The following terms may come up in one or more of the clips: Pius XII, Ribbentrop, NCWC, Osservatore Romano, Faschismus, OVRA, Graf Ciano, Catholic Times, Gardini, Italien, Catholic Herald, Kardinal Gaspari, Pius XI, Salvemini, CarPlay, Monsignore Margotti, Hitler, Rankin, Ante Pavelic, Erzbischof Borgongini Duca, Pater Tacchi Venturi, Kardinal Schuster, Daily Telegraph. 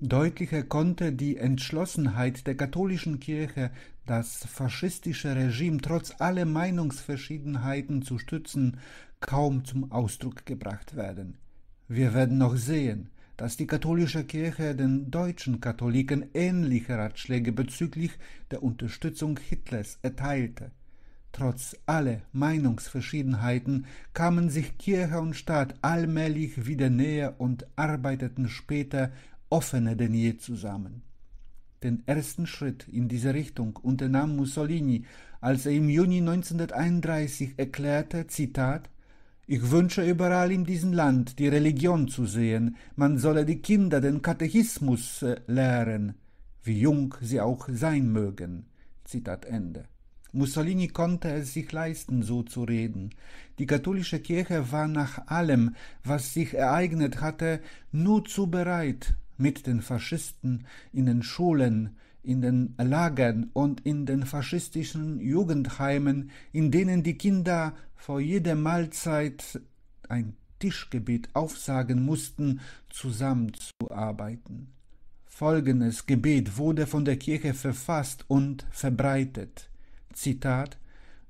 Deutlicher konnte die Entschlossenheit der katholischen Kirche, das faschistische Regime trotz aller Meinungsverschiedenheiten zu stützen, kaum zum Ausdruck gebracht werden. Wir werden noch sehen, dass die katholische Kirche den deutschen Katholiken ähnliche Ratschläge bezüglich der Unterstützung Hitlers erteilte. Trotz aller Meinungsverschiedenheiten kamen sich Kirche und Staat allmählich wieder näher und arbeiteten später offener denn je zusammen. Den ersten Schritt in diese Richtung unternahm Mussolini, als er im Juni 1931 erklärte, Zitat, »Ich wünsche überall in diesem Land die Religion zu sehen, man solle die Kinder den Katechismus lehren, wie jung sie auch sein mögen«, Zitat Ende. Mussolini konnte es sich leisten, so zu reden. Die katholische Kirche war nach allem, was sich ereignet hatte, nur zu bereit, mit den Faschisten in den Schulen, in den Lagern und in den faschistischen Jugendheimen, in denen die Kinder vor jeder Mahlzeit ein Tischgebet aufsagen mussten, zusammenzuarbeiten. Folgendes Gebet wurde von der Kirche verfasst und verbreitet. Zitat,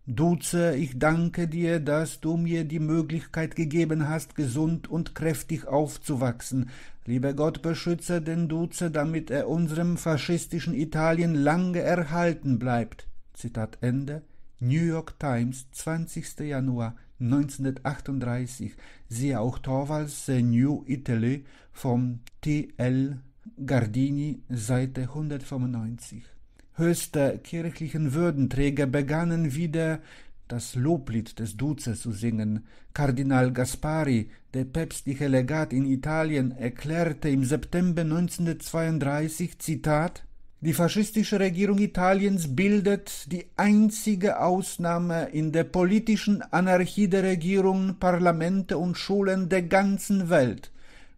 »Duce, ich danke dir, dass du mir die Möglichkeit gegeben hast, gesund und kräftig aufzuwachsen. Lieber Gott, beschütze den Duce, damit er unserem faschistischen Italien lange erhalten bleibt.« Zitat Ende. New York Times, 20. Januar 1938. Siehe auch Torvalds New Italy vom T.L. Gardini, Seite 195. Höchste kirchlichen Würdenträger begannen wieder, das Loblied des Duce zu singen. Kardinal Gaspari, der päpstliche Legat in Italien, erklärte im September 1932, Zitat, »Die faschistische Regierung Italiens bildet die einzige Ausnahme in der politischen Anarchie der Regierungen, Parlamente und Schulen der ganzen Welt.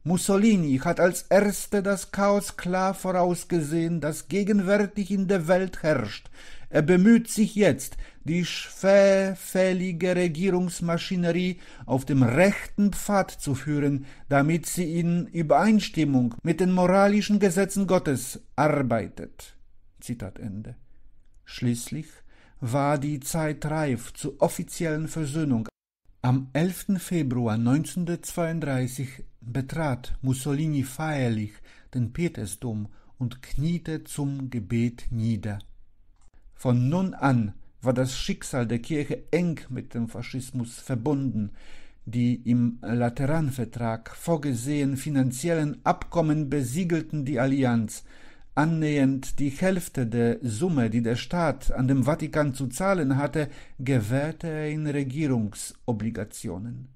Mussolini hat als Erster das Chaos klar vorausgesehen, das gegenwärtig in der Welt herrscht. Er bemüht sich jetzt, die schwerfällige Regierungsmaschinerie auf dem rechten Pfad zu führen, damit sie in Übereinstimmung mit den moralischen Gesetzen Gottes arbeitet.« Zitat Ende. Schließlich war die Zeit reif zur offiziellen Versöhnung. Am 11. Februar 1932 betrat Mussolini feierlich den Petersdom und kniete zum Gebet nieder. Von nun an war das Schicksal der Kirche eng mit dem Faschismus verbunden. Die im Lateranvertrag vorgesehenen finanziellen Abkommen besiegelten die Allianz. Annähernd die Hälfte der Summe, die der Staat an dem Vatikan zu zahlen hatte, gewährte er in Regierungsobligationen.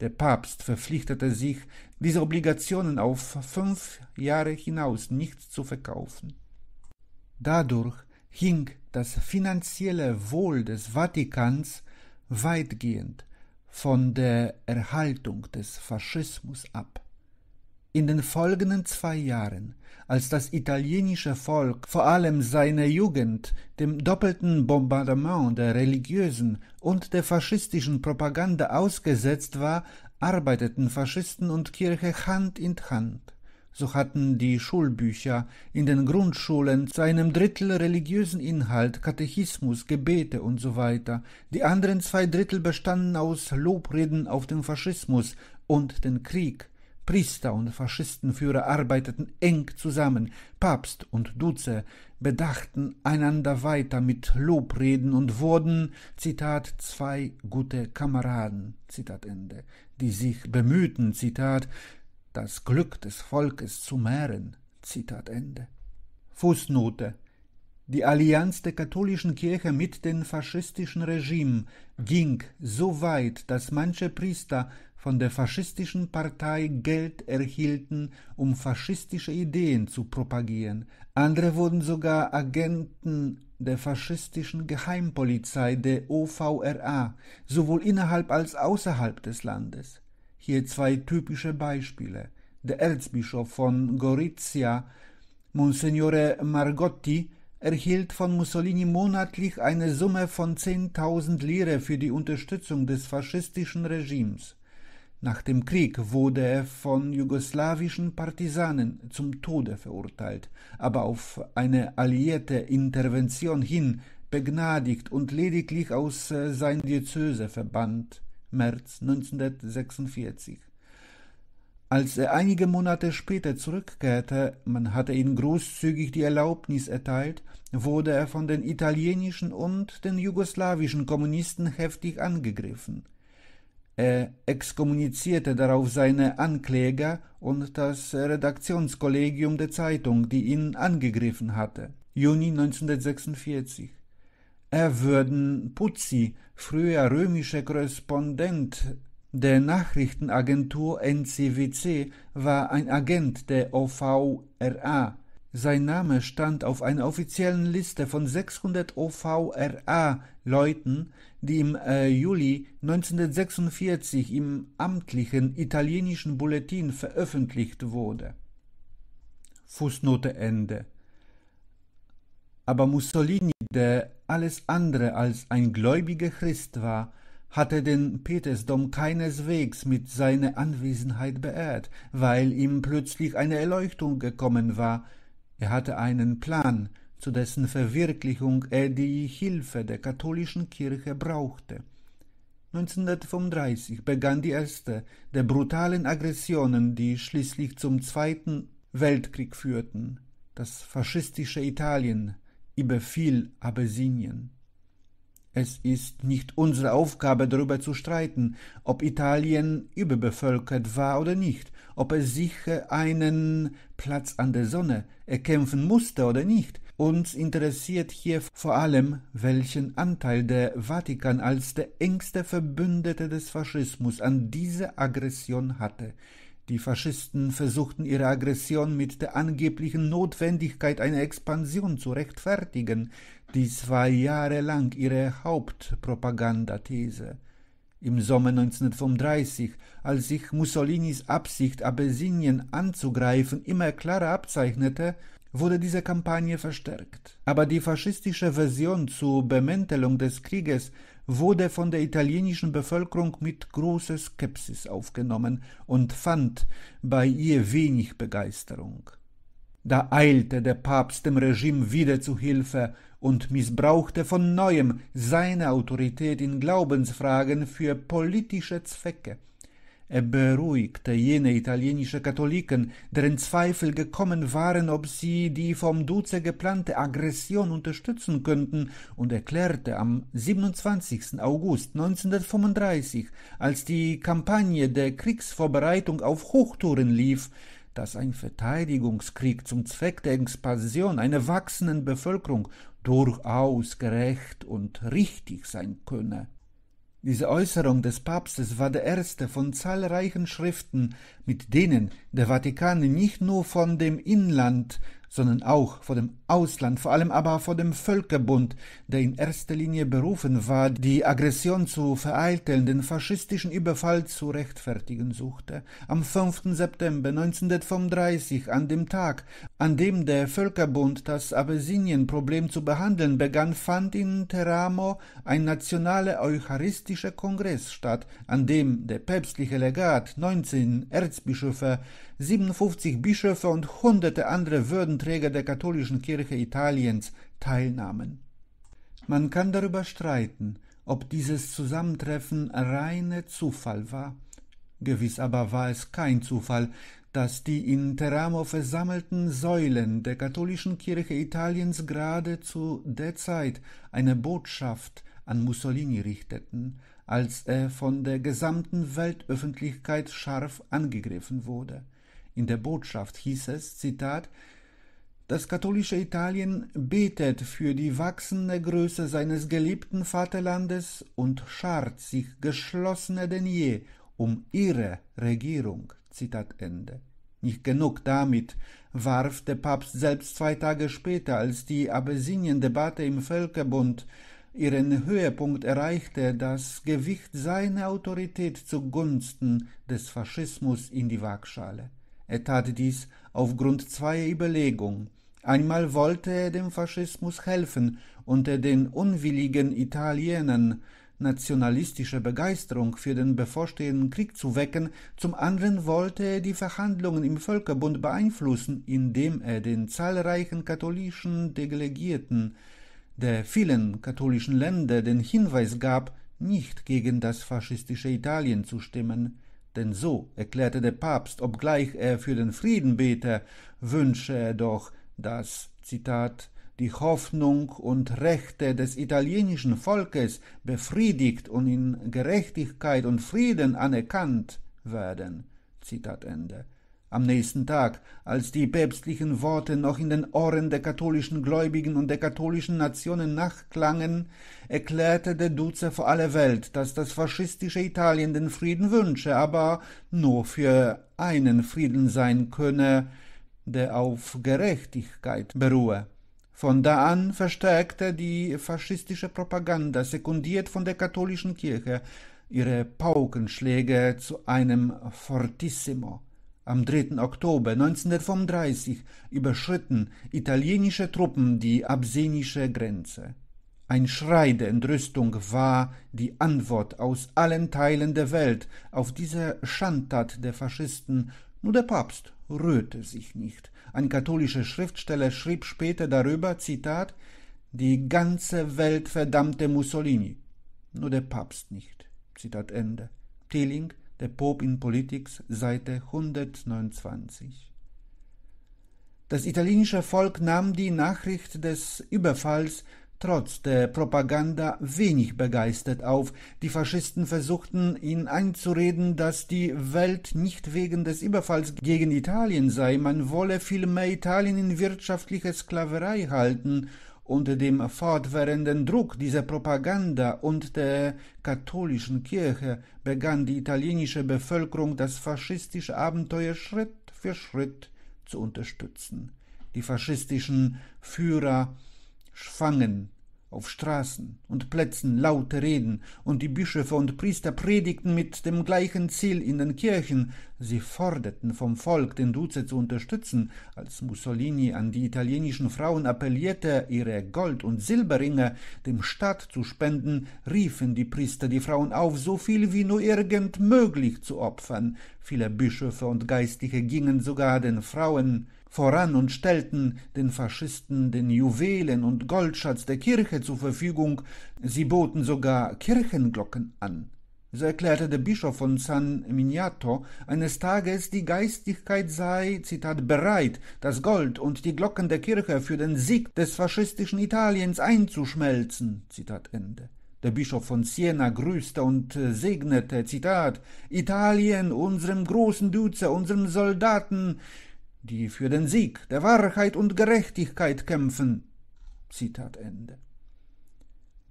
Der Papst verpflichtete sich, diese Obligationen auf 5 Jahre hinaus nicht zu verkaufen. Dadurch hing das finanzielle Wohl des Vatikans weitgehend von der Erhaltung des Faschismus ab. In den folgenden 2 Jahren, als das italienische Volk, vor allem seine Jugend, dem doppelten Bombardement der religiösen und der faschistischen Propaganda ausgesetzt war, arbeiteten Faschisten und Kirche Hand in Hand. So hatten die Schulbücher in den Grundschulen zu einem Drittel religiösen Inhalt, Katechismus, Gebete usw. Die anderen 2 Drittel bestanden aus Lobreden auf den Faschismus und den Krieg. Priester und Faschistenführer arbeiteten eng zusammen, Papst und Duce bedachten einander weiter mit Lobreden und wurden, Zitat, 2 gute Kameraden, Zitat Ende, die sich bemühten, Zitat, das Glück des Volkes zu mehren, Zitat Ende. Fußnote: Die Allianz der katholischen Kirche mit dem faschistischen Regime ging so weit, dass manche Priester von der faschistischen Partei Geld erhielten, um faschistische Ideen zu propagieren. Andere wurden sogar Agenten der faschistischen Geheimpolizei, der OVRA, sowohl innerhalb als außerhalb des Landes. Hier 2 typische Beispiele. Der Erzbischof von Gorizia, Monsignore Margotti, erhielt von Mussolini monatlich eine Summe von 10.000 Lire für die Unterstützung des faschistischen Regimes. Nach dem Krieg wurde er von jugoslawischen Partisanen zum Tode verurteilt, aber auf eine alliierte Intervention hin begnadigt und lediglich aus seiner Diözese verbannt, März 1946. Als er einige Monate später zurückkehrte, man hatte ihm großzügig die Erlaubnis erteilt, wurde er von den italienischen und den jugoslawischen Kommunisten heftig angegriffen. Er exkommunizierte darauf seine Ankläger und das Redaktionskollegium der Zeitung, die ihn angegriffen hatte. Juni 1946. Erwürden Putzi, früher römischer Korrespondent der Nachrichtenagentur NCWC, war ein Agent der OVRA. Sein Name stand auf einer offiziellen Liste von 600 OVRA-Leuten, die im Juli 1946 im amtlichen italienischen Bulletin veröffentlicht wurde. Fußnote Ende. Aber Mussolini, der alles andere als ein gläubiger Christ war, hatte den Petersdom keineswegs mit seiner Anwesenheit beehrt, weil ihm plötzlich eine Erleuchtung gekommen war. Er hatte einen Plan, zu dessen Verwirklichung er die Hilfe der katholischen Kirche brauchte. 1935 begann die erste der brutalen Aggressionen, die schließlich zum Zweiten Weltkrieg führten. Das faschistische Italien überfiel Abessinien. Es ist nicht unsere Aufgabe, darüber zu streiten, ob Italien überbevölkert war oder nicht, ob es sich einen Platz an der Sonne erkämpfen musste oder nicht. Uns interessiert hier vor allem, welchen Anteil der Vatikan als der engste Verbündete des Faschismus an dieser Aggression hatte. Die Faschisten versuchten ihre Aggression mit der angeblichen Notwendigkeit einer Expansion zu rechtfertigen, dies war jahrelang ihre Hauptpropagandathese. Im Sommer 1935, als sich Mussolinis Absicht, Abessinien anzugreifen, immer klarer abzeichnete, wurde diese Kampagne verstärkt. Aber die faschistische Version zur Bemäntelung des Krieges wurde von der italienischen Bevölkerung mit großer Skepsis aufgenommen und fand bei ihr wenig Begeisterung. Da eilte der Papst dem Regime wieder zu Hilfe und missbrauchte von neuem seine Autorität in Glaubensfragen für politische Zwecke. Er beruhigte jene italienische Katholiken, deren Zweifel gekommen waren, ob sie die vom Duce geplante Aggression unterstützen könnten, und erklärte am 27. August 1935, als die Kampagne der Kriegsvorbereitung auf Hochtouren lief, dass ein Verteidigungskrieg zum Zweck der Expansion einer wachsenden Bevölkerung durchaus gerecht und richtig sein könne. Diese Äußerung des Papstes war der erste von zahlreichen Schriften, mit denen der Vatikan nicht nur von dem Inland, sondern auch vor dem Ausland, vor allem aber vor dem Völkerbund, der in erster Linie berufen war, die Aggression zu vereiteln, den faschistischen Überfall zu rechtfertigen suchte. Am 5. September 1935, an dem Tag, an dem der Völkerbund das Abessinien-Problem zu behandeln begann, fand in Teramo ein nationaler eucharistischer Kongress statt, an dem der päpstliche Legat, 19 Erzbischöfe, 57 Bischöfe und hunderte andere Würdenträger der katholischen Kirche Italiens teilnahmen. Man kann darüber streiten, ob dieses Zusammentreffen reiner Zufall war. Gewiss aber war es kein Zufall, dass die in Teramo versammelten Säulen der katholischen Kirche Italiens gerade zu der Zeit eine Botschaft an Mussolini richteten, als er von der gesamten Weltöffentlichkeit scharf angegriffen wurde. In der Botschaft hieß es, Zitat, das katholische Italien betet für die wachsende Größe seines geliebten Vaterlandes und schart sich geschlossener denn je um ihre Regierung. Zitat Ende. Nicht genug damit, warf der Papst selbst 2 Tage später, als die Abessinien-Debatte im Völkerbund ihren Höhepunkt erreichte, das Gewicht seiner Autorität zugunsten des Faschismus in die Waagschale. Er tat dies aufgrund zweier Überlegungen. Einmal wollte er dem Faschismus helfen, unter den unwilligen Italienern nationalistische Begeisterung für den bevorstehenden Krieg zu wecken, zum anderen wollte er die Verhandlungen im Völkerbund beeinflussen, indem er den zahlreichen katholischen Delegierten der vielen katholischen Länder den Hinweis gab, nicht gegen das faschistische Italien zu stimmen. Denn so erklärte der Papst, obgleich er für den Frieden bete, wünsche er doch, dass, Zitat, die Hoffnung und Rechte des italienischen Volkes befriedigt und in Gerechtigkeit und Frieden anerkannt werden. Zitat Ende. Am nächsten Tag, als die päpstlichen Worte noch in den Ohren der katholischen Gläubigen und der katholischen Nationen nachklangen, erklärte der Duce vor aller Welt, dass das faschistische Italien den Frieden wünsche, aber nur für einen Frieden sein könne, der auf Gerechtigkeit beruhe. Von da an verstärkte die faschistische Propaganda, sekundiert von der katholischen Kirche, ihre Paukenschläge zu einem Fortissimo. Am 3. Oktober 1935 überschritten italienische Truppen die abessinische Grenze. Ein Schrei der Entrüstung war die Antwort aus allen Teilen der Welt auf diese Schandtat der Faschisten. Nur der Papst rührte sich nicht. Ein katholischer Schriftsteller schrieb später darüber, Zitat, »Die ganze Welt verdammte Mussolini, nur der Papst nicht«, Zitat Ende. Tilling, Der Pope in Politics, Seite 129. Das italienische Volk nahm die Nachricht des Überfalls trotz der Propaganda wenig begeistert auf. Die Faschisten versuchten, ihnen einzureden, dass die Welt nicht wegen des Überfalls gegen Italien sei, man wolle vielmehr Italien in wirtschaftlicher Sklaverei halten. Unter dem fortwährenden Druck dieser Propaganda und der katholischen Kirche begann die italienische Bevölkerung, das faschistische Abenteuer Schritt für Schritt zu unterstützen. Die faschistischen Führer schwangen auf Straßen und Plätzen laute Reden, und die Bischöfe und Priester predigten mit dem gleichen Ziel in den Kirchen. Sie forderten vom Volk, den Duce zu unterstützen. Als Mussolini an die italienischen Frauen appellierte, ihre Gold- und Silberringe dem Staat zu spenden, riefen die Priester die Frauen auf, so viel wie nur irgend möglich zu opfern. Viele Bischöfe und Geistliche gingen sogar den Frauen voran und stellten den Faschisten den Juwelen- und Goldschatz der Kirche zur Verfügung. Sie boten sogar Kirchenglocken an. So erklärte der Bischof von San Miniato eines Tages, die Geistlichkeit sei, Zitat, bereit, das Gold und die Glocken der Kirche für den Sieg des faschistischen Italiens einzuschmelzen, Zitat Ende. Der Bischof von Siena grüßte und segnete, Zitat, Italien, unserem großen Duce, unserem Soldaten, die für den Sieg der Wahrheit und Gerechtigkeit kämpfen. Zitat Ende.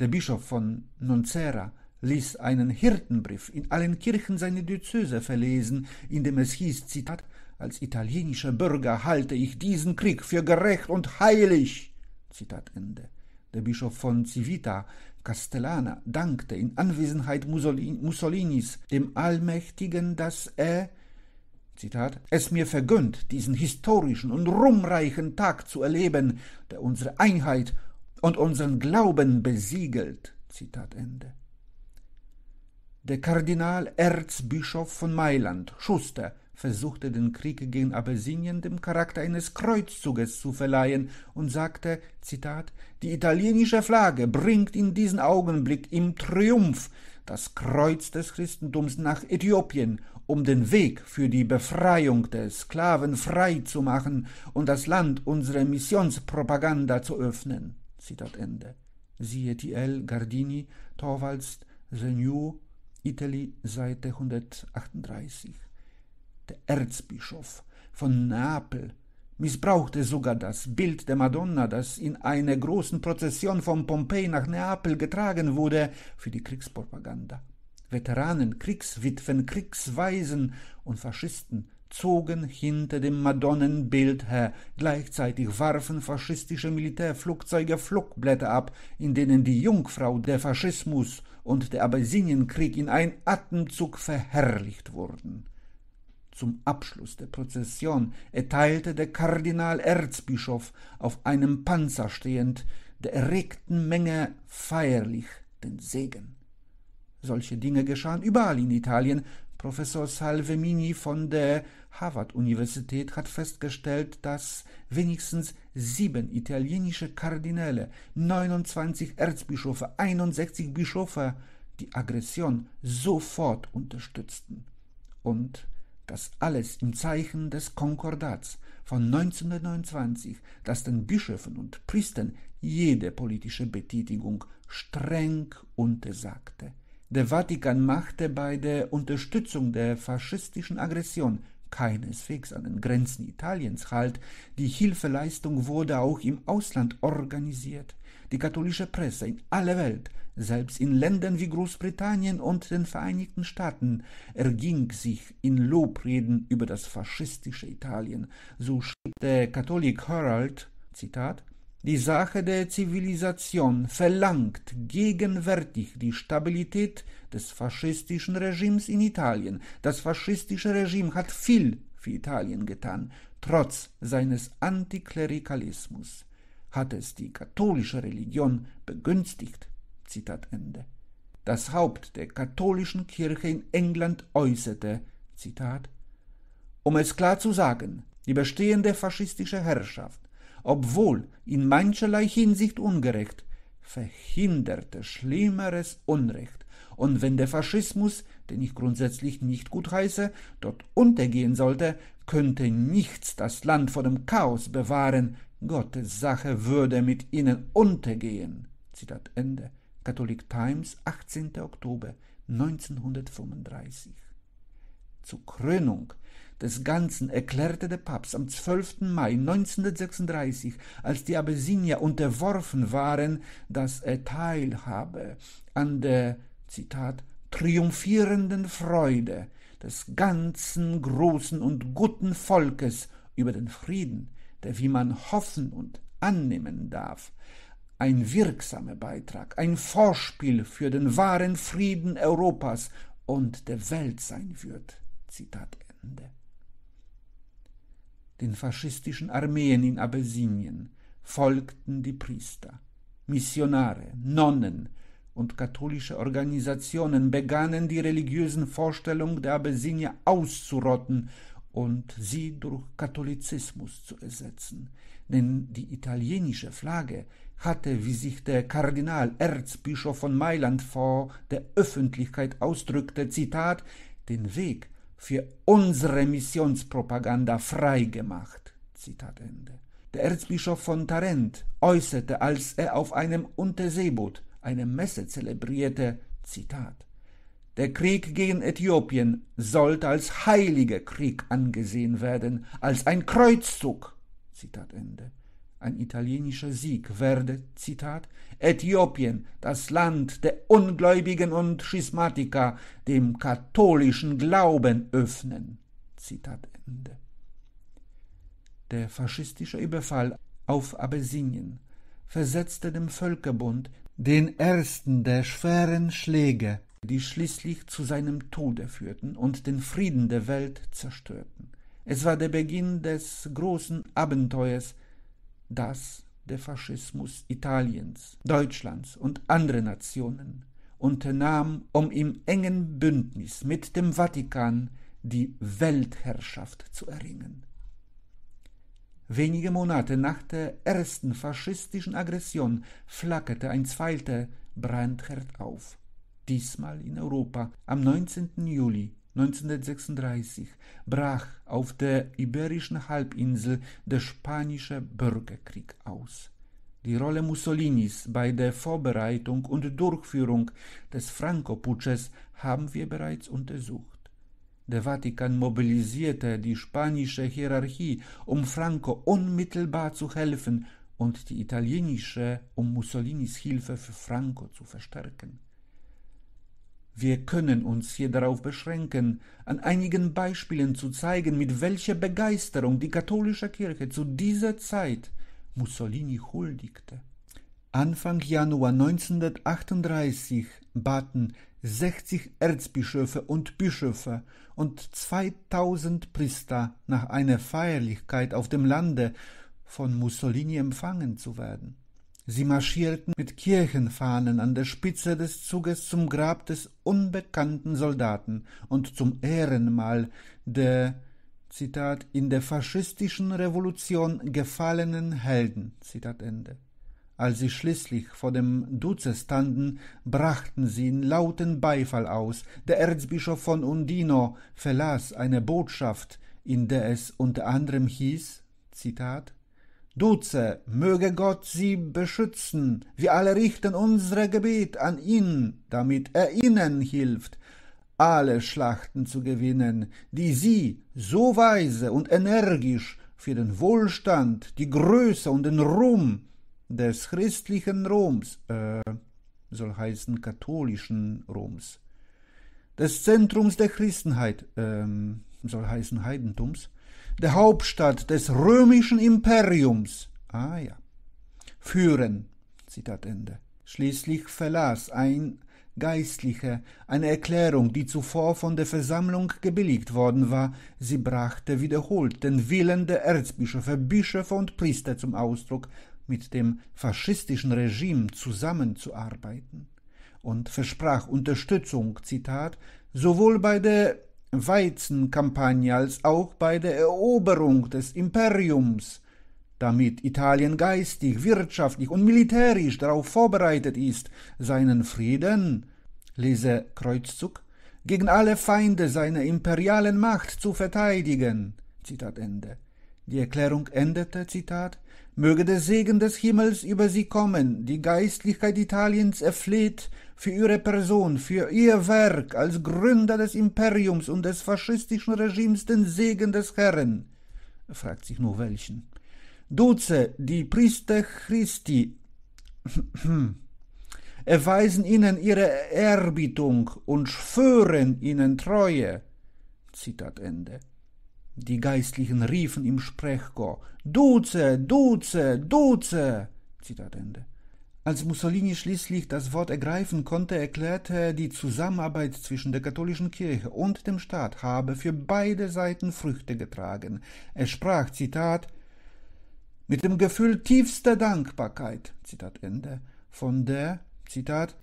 Der Bischof von Nocera ließ einen Hirtenbrief in allen Kirchen seiner Diözese verlesen, in dem es hieß, Zitat, als italienischer Bürger halte ich diesen Krieg für gerecht und heilig. Zitat Ende. Der Bischof von Civita Castellana dankte in Anwesenheit Mussolinis dem Allmächtigen, dass er, Zitat, es mir vergönnt, diesen historischen und ruhmreichen Tag zu erleben, der unsere Einheit und unseren Glauben besiegelt. Zitat Ende. Der Kardinal Erzbischof von Mailand, Schuster, versuchte den Krieg gegen Abessinien dem Charakter eines Kreuzzuges zu verleihen und sagte, Zitat, die italienische Flagge bringt in diesem Augenblick im Triumph das Kreuz des Christentums nach Äthiopien, um den Weg für die Befreiung der Sklaven frei zu machen und das Land unserer Missionspropaganda zu öffnen. Zitat Ende. Siehe T.L. Gardini, Torvalds, The New Italy, Seite 138. Der Erzbischof von Neapel missbrauchte sogar das Bild der Madonna, das in einer großen Prozession von Pompeji nach Neapel getragen wurde, für die Kriegspropaganda. Veteranen, Kriegswitwen, Kriegswaisen und Faschisten zogen hinter dem Madonnenbild her. Gleichzeitig warfen faschistische Militärflugzeuge Flugblätter ab, in denen die Jungfrau, der Faschismus und der Abessinienkrieg in einen Atemzug verherrlicht wurden. Zum Abschluss der Prozession erteilte der Kardinal Erzbischof auf einem Panzer stehend der erregten Menge feierlich den Segen. Solche Dinge geschahen überall in Italien. Professor Salvemini von der Harvard-Universität hat festgestellt, dass wenigstens 7 italienische Kardinäle, 29 Erzbischöfe, 61 Bischöfe die Aggression sofort unterstützten. Und das alles im Zeichen des Konkordats von 1929, das den Bischöfen und Priestern jede politische Betätigung streng untersagte. Der Vatikan machte bei der Unterstützung der faschistischen Aggression keineswegs an den Grenzen Italiens Halt. Die Hilfeleistung wurde auch im Ausland organisiert. Die katholische Presse in aller Welt, selbst in Ländern wie Großbritannien und den Vereinigten Staaten, erging sich in Lobreden über das faschistische Italien. So schrieb der Catholic Herald, Zitat, die Sache der Zivilisation verlangt gegenwärtig die Stabilität des faschistischen Regimes in Italien. Das faschistische Regime hat viel für Italien getan, trotz seines Antiklerikalismus. Hat es die katholische Religion begünstigt? Zitat Ende. Das Haupt der katholischen Kirche in England äußerte, Zitat, um es klar zu sagen, die bestehende faschistische Herrschaft, obwohl in mancherlei Hinsicht ungerecht, verhinderte schlimmeres Unrecht. Und wenn der Faschismus, den ich grundsätzlich nicht gutheiße, dort untergehen sollte, könnte nichts das Land vor dem Chaos bewahren. Gottes Sache würde mit ihnen untergehen. Zitat Ende. Catholic Times, 18. Oktober 1935. Zur Krönung des Ganzen erklärte der Papst am 12. Mai 1936, als die Abessinier unterworfen waren, dass er teilhabe an der, Zitat, triumphierenden Freude des ganzen großen und guten Volkes über den Frieden, der, wie man hoffen und annehmen darf, ein wirksamer Beitrag, ein Vorspiel für den wahren Frieden Europas und der Welt sein wird. Zitat Ende. Den faschistischen Armeen in Abessinien folgten die Priester, Missionare, Nonnen und katholische Organisationen begannen die religiösen Vorstellungen der Abessinier auszurotten und sie durch Katholizismus zu ersetzen. Denn die italienische Flagge hatte, wie sich der Kardinal Erzbischof von Mailand vor der Öffentlichkeit ausdrückte, Zitat, den Weg für unsere Missionspropaganda freigemacht. Zitat Ende. Der Erzbischof von Tarent äußerte, als er auf einem Unterseeboot eine Messe zelebrierte, Zitat, der Krieg gegen Äthiopien sollte als heiliger Krieg angesehen werden, als ein Kreuzzug. Zitat Ende. Ein italienischer Sieg werde, Zitat, Äthiopien, das Land der Ungläubigen und Schismatiker, dem katholischen Glauben öffnen. Zitat Ende. Der faschistische Überfall auf Abessinien versetzte dem Völkerbund den ersten der schweren Schläge, die schließlich zu seinem Tode führten und den Frieden der Welt zerstörten. Es war der Beginn des großen Abenteuers, das der Faschismus Italiens, Deutschlands und anderer Nationen unternahm, um im engen Bündnis mit dem Vatikan die Weltherrschaft zu erringen. Wenige Monate nach der ersten faschistischen Aggression flackerte ein zweiter Brandherd auf, diesmal in Europa. Am 19. Juli 1936 brach auf der Iberischen Halbinsel der spanische Bürgerkrieg aus. Die Rolle Mussolinis bei der Vorbereitung und Durchführung des Franco-Putsches haben wir bereits untersucht. Der Vatikan mobilisierte die spanische Hierarchie, um Franco unmittelbar zu helfen und die italienische, um Mussolinis Hilfe für Franco zu verstärken. Wir können uns hier darauf beschränken, an einigen Beispielen zu zeigen, mit welcher Begeisterung die katholische Kirche zu dieser Zeit Mussolini huldigte. Anfang Januar 1938 baten 60 Erzbischöfe und Bischöfe und 2000 Priester nach einer Feierlichkeit auf dem Lande von Mussolini empfangen zu werden. Sie marschierten mit Kirchenfahnen an der Spitze des Zuges zum Grab des unbekannten Soldaten und zum Ehrenmal der, Zitat, in der faschistischen Revolution gefallenen Helden, Zitat Ende. Als sie schließlich vor dem Duce standen, brachten sie in lauten Beifall aus. Der Erzbischof von Undino verlas eine Botschaft, in der es unter anderem hieß, Zitat, Duce, möge Gott Sie beschützen, wir alle richten unsere Gebet an ihn, damit er Ihnen hilft, alle Schlachten zu gewinnen, die Sie so weise und energisch für den Wohlstand, die Größe und den Ruhm des christlichen Roms, soll heißen katholischen Roms, des Zentrums der Christenheit, soll heißen Heidentums, der Hauptstadt des römischen Imperiums, führen, Zitat Ende. Schließlich verlas ein Geistlicher eine Erklärung, die zuvor von der Versammlung gebilligt worden war. Sie brachte wiederholt den Willen der Erzbischöfe, Bischöfe und Priester zum Ausdruck, mit dem faschistischen Regime zusammenzuarbeiten und versprach Unterstützung, Zitat, sowohl bei der Weizenkampagne als auch bei der Eroberung des Imperiums, damit Italien geistig, wirtschaftlich und militärisch darauf vorbereitet ist, seinen Frieden, lese Kreuzzug, gegen alle Feinde seiner imperialen Macht zu verteidigen, Zitat Ende. Die Erklärung endete, Zitat, möge der Segen des Himmels über sie kommen, die Geistlichkeit Italiens erfleht für ihre Person, für ihr Werk als Gründer des Imperiums und des faschistischen Regimes den Segen des Herrn. Fragt sich nur welchen. Duce, die Priester Christi, erweisen ihnen ihre Ehrerbietung und schwören ihnen Treue. Zitat Ende. Die Geistlichen riefen im Sprechchor, Duce, Duce, Duce, Zitat Ende. Als Mussolini schließlich das Wort ergreifen konnte, erklärte er, die Zusammenarbeit zwischen der katholischen Kirche und dem Staat habe für beide Seiten Früchte getragen. Er sprach, Zitat, mit dem Gefühl tiefster Dankbarkeit, Zitat Ende, von der, Zitat,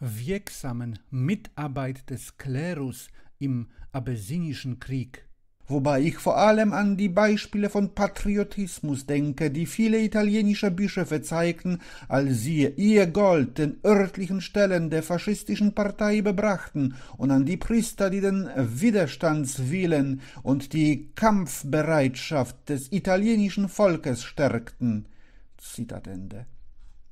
wirksamen Mitarbeit des Klerus im Abessinischen Krieg, wobei ich vor allem an die Beispiele von Patriotismus denke, die viele italienische Bischöfe zeigten, als sie ihr Gold den örtlichen Stellen der faschistischen Partei überbrachten, und an die Priester, die den Widerstandswillen und die Kampfbereitschaft des italienischen Volkes stärkten. Zitat Ende.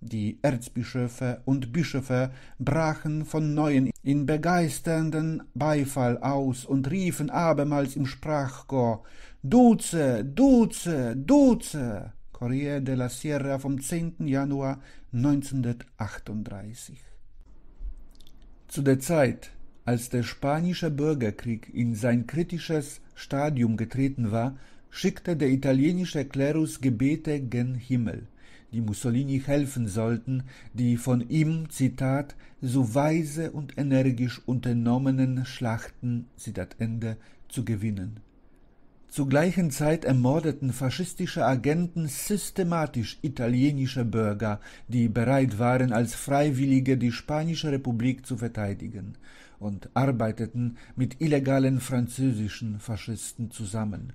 Die Erzbischöfe und Bischöfe brachen von neuem in begeisternden Beifall aus und riefen abermals im Sprachchor Duce, Duce, Duce, Corriere de la Sierra vom 10. Januar 1938. Zu der Zeit, als der spanische Bürgerkrieg in sein kritisches Stadium getreten war, schickte der italienische Klerus Gebete gen Himmel, die Mussolini helfen sollten, die von ihm, Zitat, so weise und energisch unternommenen Schlachten, Zitat Ende, zu gewinnen. Zur gleichen Zeit ermordeten faschistische Agenten systematisch italienische Bürger, die bereit waren, als Freiwillige die spanische Republik zu verteidigen, und arbeiteten mit illegalen französischen Faschisten zusammen,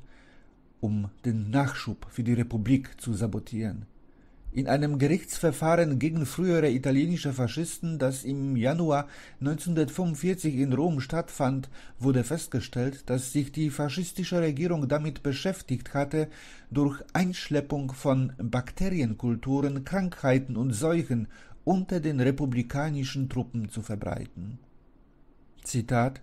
um den Nachschub für die Republik zu sabotieren. In einem Gerichtsverfahren gegen frühere italienische Faschisten, das im Januar 1945 in Rom stattfand, wurde festgestellt, dass sich die faschistische Regierung damit beschäftigt hatte, durch Einschleppung von Bakterienkulturen, Krankheiten und Seuchen unter den republikanischen Truppen zu verbreiten. Zitat,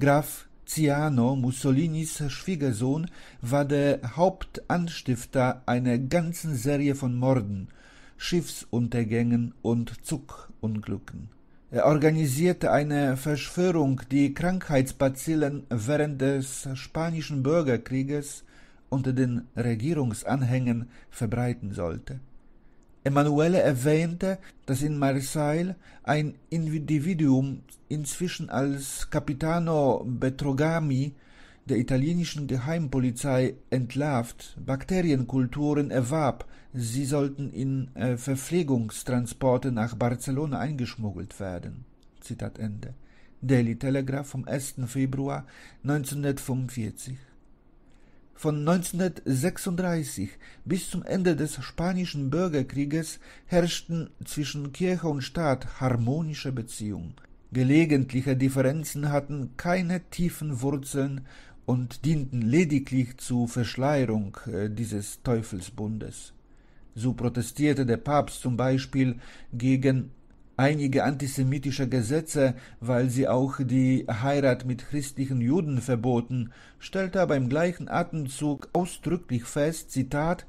Graf Ciano, Mussolinis Schwiegersohn, war der Hauptanstifter einer ganzen Serie von Morden, Schiffsuntergängen und Zugunglücken. Er organisierte eine Verschwörung, die Krankheitsbazillen während des Spanischen Bürgerkrieges unter den Regierungsanhängern verbreiten sollte. Emanuele erwähnte, dass in Marseille ein Individuum, inzwischen als Capitano Betrogami, der italienischen Geheimpolizei entlarvt, Bakterienkulturen erwarb, sie sollten in Verpflegungstransporte nach Barcelona eingeschmuggelt werden. Zitat Ende. Daily Telegraph vom 1. Februar 1945. Von 1936 bis zum Ende des Spanischen Bürgerkrieges herrschten zwischen Kirche und Staat harmonische Beziehungen. Gelegentliche Differenzen hatten keine tiefen Wurzeln und dienten lediglich zur Verschleierung dieses Teufelsbundes. So protestierte der Papst zum Beispiel gegen einige antisemitische Gesetze, weil sie auch die Heirat mit christlichen Juden verboten, stellte aber im gleichen Atemzug ausdrücklich fest, Zitat,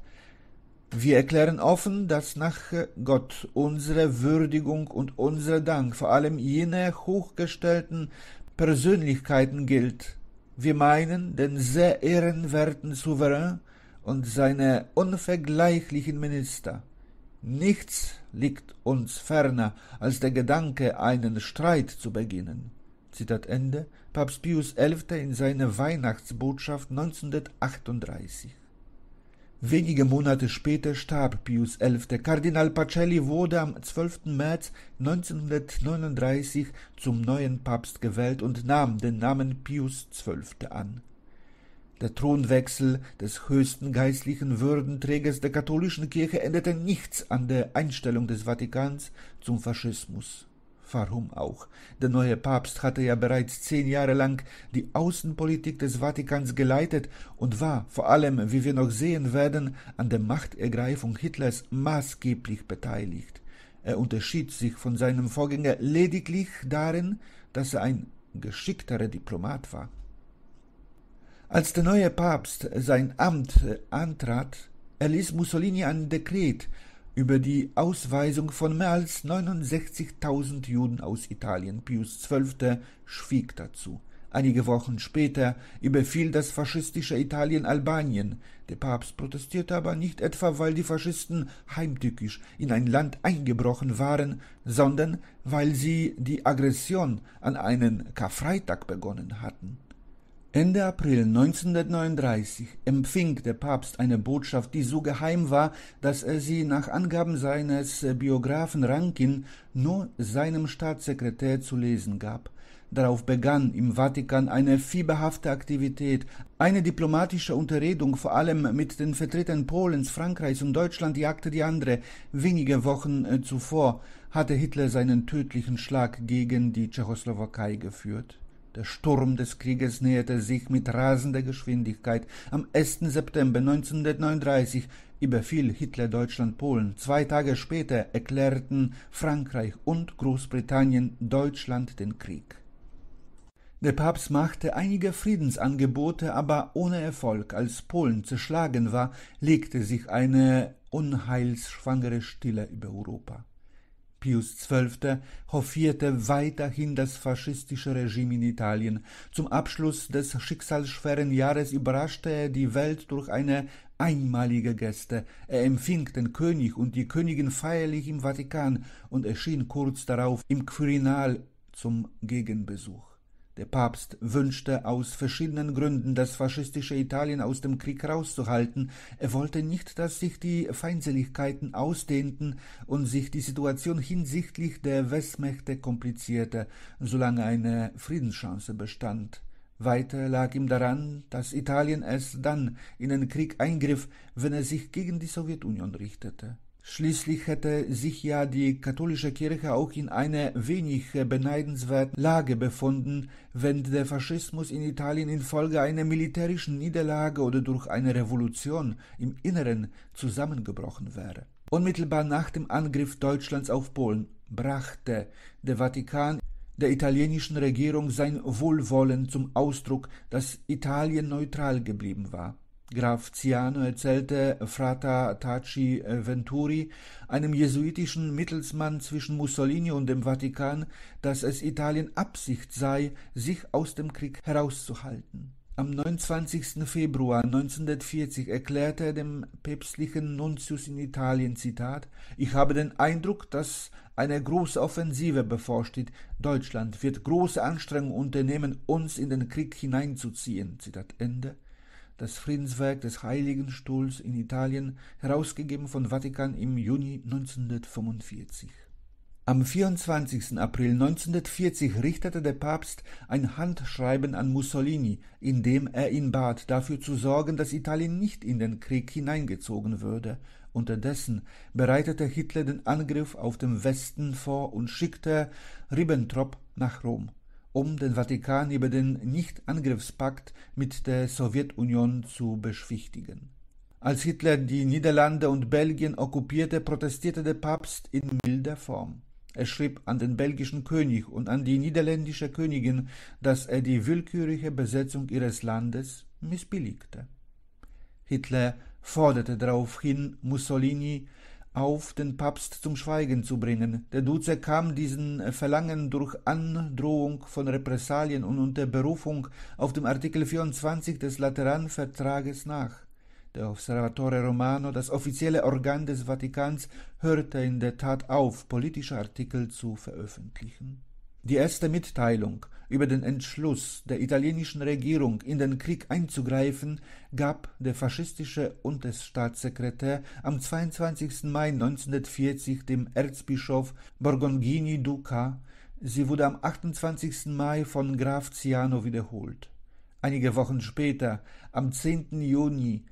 wir erklären offen, dass nach Gott unsere Würdigung und unser Dank vor allem jener hochgestellten Persönlichkeiten gilt. Wir meinen den sehr ehrenwerten Souverän und seine unvergleichlichen Minister. Nichts liegt uns ferner, als der Gedanke, einen Streit zu beginnen. Zitat Ende, Papst Pius XI. In seiner Weihnachtsbotschaft 1938. Wenige Monate später starb Pius XI. Kardinal Pacelli wurde am 12. März 1939 zum neuen Papst gewählt und nahm den Namen Pius XII. an. Der Thronwechsel des höchsten geistlichen Würdenträgers der katholischen Kirche änderte nichts an der Einstellung des Vatikans zum Faschismus. Warum auch? Der neue Papst hatte ja bereits 10 Jahre lang die Außenpolitik des Vatikans geleitet und war, vor allem, wie wir noch sehen werden, an der Machtergreifung Hitlers maßgeblich beteiligt. Er unterschied sich von seinem Vorgänger lediglich darin, dass er ein geschickterer Diplomat war. Als der neue Papst sein Amt antrat, erließ Mussolini ein Dekret über die Ausweisung von mehr als 69.000 Juden aus Italien. Pius XII. Schwieg dazu. Einige Wochen später überfiel das faschistische Italien Albanien. Der Papst protestierte aber nicht etwa, weil die Faschisten heimtückisch in ein Land eingebrochen waren, sondern weil sie die Aggression an einen Karfreitag begonnen hatten. Ende April 1939 empfing der Papst eine Botschaft, die so geheim war, dass er sie nach Angaben seines Biografen Rankin nur seinem Staatssekretär zu lesen gab. Darauf begann im Vatikan eine fieberhafte Aktivität, eine diplomatische Unterredung, vor allem mit den Vertretern Polens, Frankreichs und Deutschland jagte die andere. Wenige Wochen zuvor hatte Hitler seinen tödlichen Schlag gegen die Tschechoslowakei geführt. Der Sturm des Krieges näherte sich mit rasender Geschwindigkeit. Am 1. September 1939 überfiel Hitler Deutschland-Polen. 2 Tage später erklärten Frankreich und Großbritannien Deutschland den Krieg. Der Papst machte einige Friedensangebote, aber ohne Erfolg. Als Polen zerschlagen war, legte sich eine unheilsschwangere Stille über Europa. Pius XII. Hofierte weiterhin das faschistische Regime in Italien. Zum Abschluss des schicksalsschweren Jahres überraschte er die Welt durch eine einmalige Geste. Er empfing den König und die Königin feierlich im Vatikan und erschien kurz darauf im Quirinal zum Gegenbesuch. Der Papst wünschte aus verschiedenen Gründen, das faschistische Italien aus dem Krieg herauszuhalten. Er wollte nicht, dass sich die Feindseligkeiten ausdehnten und sich die Situation hinsichtlich der Westmächte komplizierte, solange eine Friedenschance bestand. Weiter lag ihm daran, dass Italien erst dann in den Krieg eingriff, wenn er sich gegen die Sowjetunion richtete. Schließlich hätte sich ja die katholische Kirche auch in einer wenig beneidenswerten Lage befunden, wenn der Faschismus in Italien infolge einer militärischen Niederlage oder durch eine Revolution im Inneren zusammengebrochen wäre. Unmittelbar nach dem Angriff Deutschlands auf Polen brachte der Vatikan der italienischen Regierung sein Wohlwollen zum Ausdruck, dass Italien neutral geblieben war. Graf Ciano erzählte Pater Tacchi Venturi, einem jesuitischen Mittelsmann zwischen Mussolini und dem Vatikan, dass es Italien Absicht sei, sich aus dem Krieg herauszuhalten. Am 29. Februar 1940 erklärte er dem päpstlichen Nuntius in Italien, Zitat, »Ich habe den Eindruck, dass eine große Offensive bevorsteht. Deutschland wird große Anstrengungen unternehmen, uns in den Krieg hineinzuziehen«, Zitat Ende. Das Friedenswerk des Heiligen Stuhls in Italien, herausgegeben von Vatikan im Juni 1945. Am 24. April 1940 richtete der Papst ein Handschreiben an Mussolini, in dem er ihn bat, dafür zu sorgen, dass Italien nicht in den Krieg hineingezogen würde. Unterdessen bereitete Hitler den Angriff auf den Westen vor und schickte Ribbentrop nach Rom, um den Vatikan über den Nicht-Angriffspakt mit der Sowjetunion zu beschwichtigen. Als Hitler die Niederlande und Belgien okkupierte, protestierte der Papst in milder Form. Er schrieb an den belgischen König und an die niederländische Königin, dass er die willkürliche Besetzung ihres Landes missbilligte. Hitler forderte daraufhin Mussolini auf, den Papst zum Schweigen zu bringen. Der Duce kam diesen Verlangen durch Androhung von Repressalien und unter Berufung auf den Artikel 24 des Lateranvertrages nach. Der Osservatore Romano, das offizielle Organ des Vatikans, hörte in der Tat auf, politische Artikel zu veröffentlichen. Die erste Mitteilung über den Entschluss der italienischen Regierung, in den Krieg einzugreifen, gab der faschistische Unterstaatssekretär am 22. Mai 1940 dem Erzbischof Borgongini Duca. Sie wurde am 28. Mai von Graf Ciano wiederholt. Einige Wochen später, am 10. Juni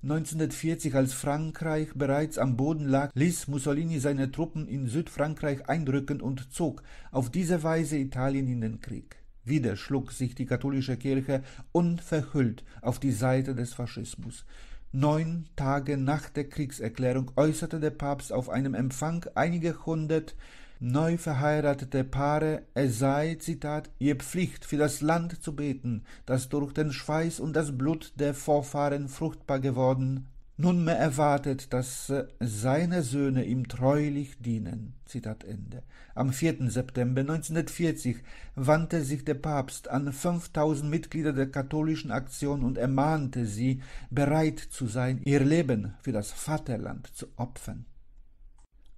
1940, als Frankreich bereits am Boden lag, ließ Mussolini seine Truppen in Südfrankreich einrücken und zog auf diese Weise Italien in den Krieg. Wieder schlug sich die katholische Kirche unverhüllt auf die Seite des Faschismus. 9 Tage nach der Kriegserklärung äußerte der Papst auf einem Empfang einige hundert neu verheiratete Paare, es sei, Zitat, ihr Pflicht, für das Land zu beten, das durch den Schweiß und das Blut der Vorfahren fruchtbar geworden, nunmehr erwartet, dass seine Söhne ihm treulich dienen, Zitat Ende. Am 4. September 1940 wandte sich der Papst an 5000 Mitglieder der katholischen Aktion und ermahnte sie, bereit zu sein, ihr Leben für das Vaterland zu opfern.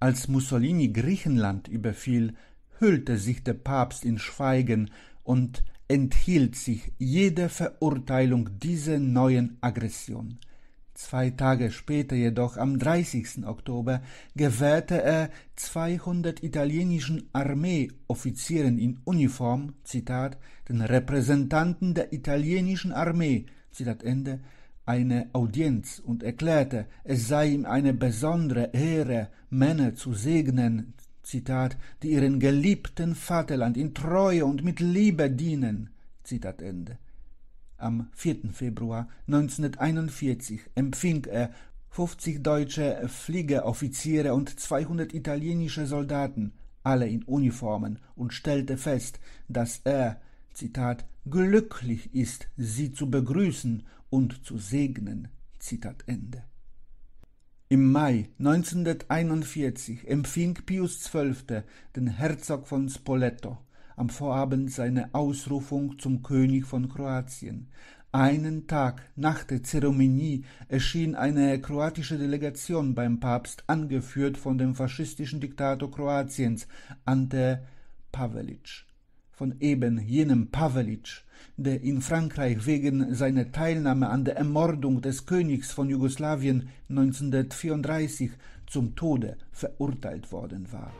Als Mussolini Griechenland überfiel, hüllte sich der Papst in Schweigen und enthielt sich jeder Verurteilung dieser neuen Aggression. 2 Tage später jedoch, am 30. Oktober, gewährte er 200 italienischen Armeeoffizieren in Uniform, Zitat, den Repräsentanten der italienischen Armee, Zitat Ende, eine Audienz und erklärte, es sei ihm eine besondere Ehre, Männer zu segnen, Zitat, die ihren geliebten Vaterland in Treue und mit Liebe dienen, Zitat Ende. Am 4. Februar 1941 empfing er 50 deutsche Fliegeroffiziere und 200 italienische Soldaten, alle in Uniformen, und stellte fest, dass er, Zitat, glücklich ist, sie zu begrüßen und zu segnen, Zitat Ende. Im Mai 1941 empfing Pius XII. Den Herzog von Spoleto, am Vorabend seine Ausrufung zum König von Kroatien. Einen Tag nach der Zeremonie erschien eine kroatische Delegation beim Papst, angeführt von dem faschistischen Diktator Kroatiens, Ante Pavelic. Von eben jenem Pavelic, der in Frankreich wegen seiner Teilnahme an der Ermordung des Königs von Jugoslawien 1934 zum Tode verurteilt worden war.